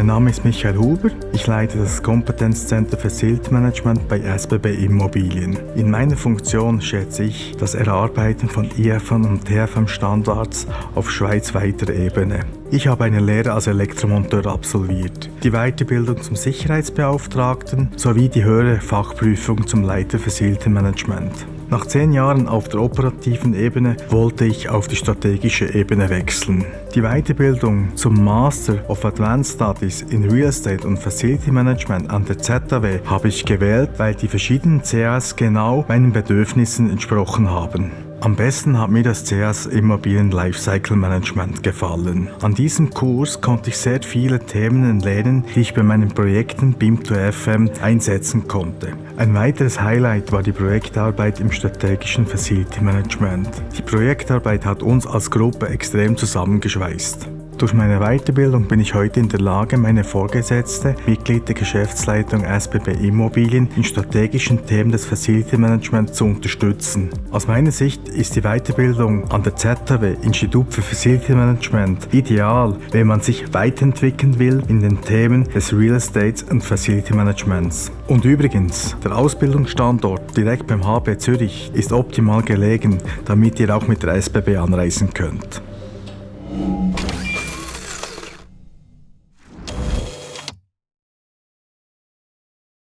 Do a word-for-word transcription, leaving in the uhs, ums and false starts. Mein Name ist Michael Huber, ich leite das Kompetenzzentrum für Siltmanagement bei S B B Immobilien. In meiner Funktion schätze ich das Erarbeiten von I F M und T F M Standards auf schweizweiter Ebene. Ich habe eine Lehre als Elektromonteur absolviert, die Weiterbildung zum Sicherheitsbeauftragten sowie die höhere Fachprüfung zum Leiter für Siltmanagement. Nach zehn Jahren auf der operativen Ebene wollte ich auf die strategische Ebene wechseln. Die Weiterbildung zum Master of Advanced Studies in Real Estate und Facility Management an der Z H A W habe ich gewählt, weil die verschiedenen C A S genau meinen Bedürfnissen entsprochen haben. Am besten hat mir das C A S Immobilien Lifecycle Management gefallen. An diesem Kurs konnte ich sehr viele Themen entlernen, die ich bei meinen Projekten B I M zwei F M einsetzen konnte. Ein weiteres Highlight war die Projektarbeit im strategischen Facility Management. Die Projektarbeit hat uns als Gruppe extrem zusammengeschweißt. Durch meine Weiterbildung bin ich heute in der Lage, meine Vorgesetzte, Mitglied der Geschäftsleitung S B B Immobilien, in strategischen Themen des Facility Management zu unterstützen. Aus meiner Sicht ist die Weiterbildung an der Z H A W Institut für Facility Management ideal, wenn man sich weiterentwickeln will in den Themen des Real Estate und Facility Managements. Und übrigens, der Ausbildungsstandort direkt beim H B Zürich ist optimal gelegen, damit ihr auch mit der S B B anreisen könnt.